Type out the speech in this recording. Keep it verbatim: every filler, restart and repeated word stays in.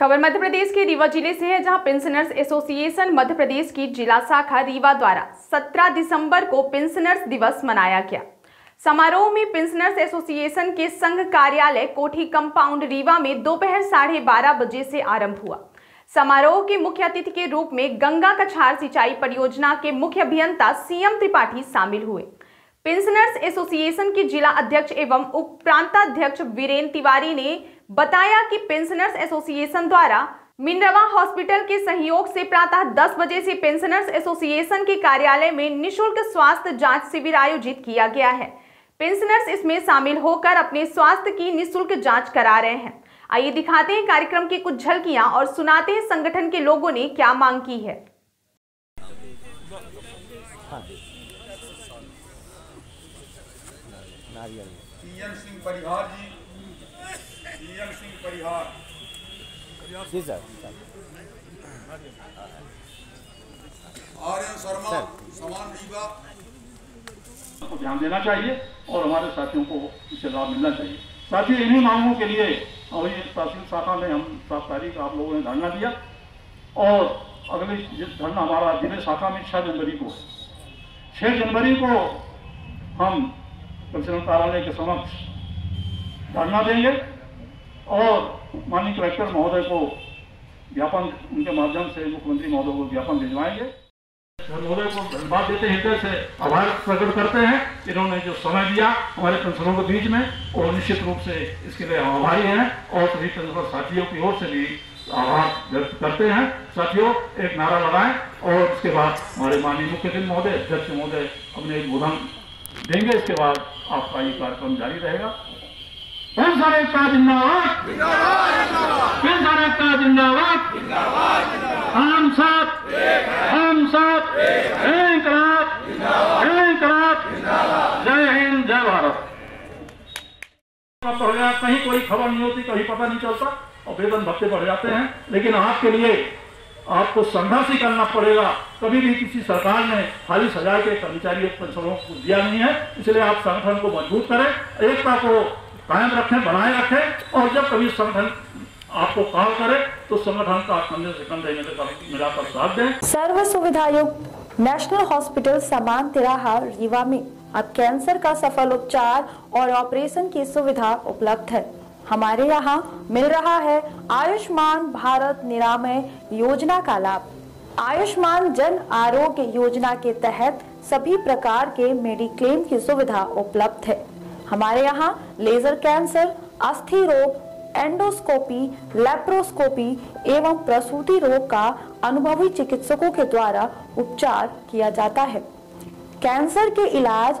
खबर मध्य प्रदेश के रीवा जिले से है, जहां पेंशनर्स एसोसिएशन मध्य प्रदेश की जिला शाखा रीवा द्वारा सत्रह दिसंबर को पेंशनर्स दिवस मनाया गया। समारोह में पेंशनर्स एसोसिएशन के संघ कार्यालय कोठी कंपाउंड रीवा में दोपहर साढ़े बारह बजे से आरंभ हुआ। समारोह के मुख्य अतिथि के रूप में गंगा कछार सिंचाई परियोजना के मुख्य अभियंता सीएम त्रिपाठी शामिल हुए। पेंशनर्स एसोसिएशन के जिला अध्यक्ष एवं उप प्रांताध्यक्ष वीरेंद्र तिवारी ने बताया कि पेंशनर्स एसोसिएशन द्वारा मिनरवा हॉस्पिटल के सहयोग से प्रातः दस बजे से पेंशनर्स एसोसिएशन के कार्यालय में निःशुल्क स्वास्थ्य जांच शिविर आयोजित किया गया है। पेंशनर्स इसमें शामिल होकर अपने स्वास्थ्य की निःशुल्क जांच करा रहे हैं। आइए दिखाते हैं कार्यक्रम की कुछ झलकियां और सुनाते हैं संगठन के लोगों ने क्या मांग की है। जी सर, आपको ध्यान देना चाहिए और हमारे साथियों को इससे लाभ मिलना चाहिए। साथियों, इन्हीं मांगों के लिए और ये तहसील शाखा में हम सात तारीख आप लोगों ने धरना दिया और अगले धरना हमारा जिले शाखा में छः जनवरी को छः जनवरी को हम पेंशन कार्यालय के समक्ष धरना देंगे और माननीय कलेक्टर महोदय को ज्ञापन उनके माध्यम से मुख्यमंत्री महोदय को ज्ञापन भिजवाएंगे। महोदय को धन्यवाद देते हैं, हृदय से आभार प्रकट करते हैं। इन्होंने जो समय दिया हमारे पेंशनरों के बीच में और निश्चित रूप से इसके लिए हम आभारी हैं और सभी पेंशनर साथियों की ओर से भी आभार व्यक्त करते हैं। साथियों, एक नारा लगाएं और उसके बाद हमारे माननीय मुख्य महोदय अध्यक्ष महोदय अपने एक बोधन देंगे। इसके बाद आपका ये कार्यक्रम जारी रहेगा। कहीं कोई खबर नहीं होती, कहीं पता नहीं चलता और वेतन भत्ते बढ़ जाते हैं, लेकिन आपके लिए आपको संघर्ष ही करना पड़ेगा। कभी भी किसी सरकार ने खाली सजा के कर्मचारियों पेंशनरों को दिया नहीं है। इसलिए आप संगठन को मजबूत करें, एकता को कायम रखें, बनाए रखें और जब कभी संगठन आपको कॉल करे तो संगठन का आत्मनिर्भर से मिलाकर साथ दें। सर्व सुविधा युक्त नेशनल हॉस्पिटल समान तिराहा रीवा में अब कैंसर का सफल उपचार और ऑपरेशन की सुविधा उपलब्ध है। हमारे यहाँ मिल रहा है आयुष्मान भारत निरामय योजना का लाभ। आयुष्मान जन आरोग्य योजना के तहत सभी प्रकार के मेडिक्लेम की सुविधा उपलब्ध है। हमारे यहाँ लेजर कैंसर, अस्थि रोग, एंडोस्कोपी, लेप्रोस्कोपी एवं प्रसूति रोग का अनुभवी चिकित्सकों के द्वारा उपचार किया जाता है। कैंसर के इलाज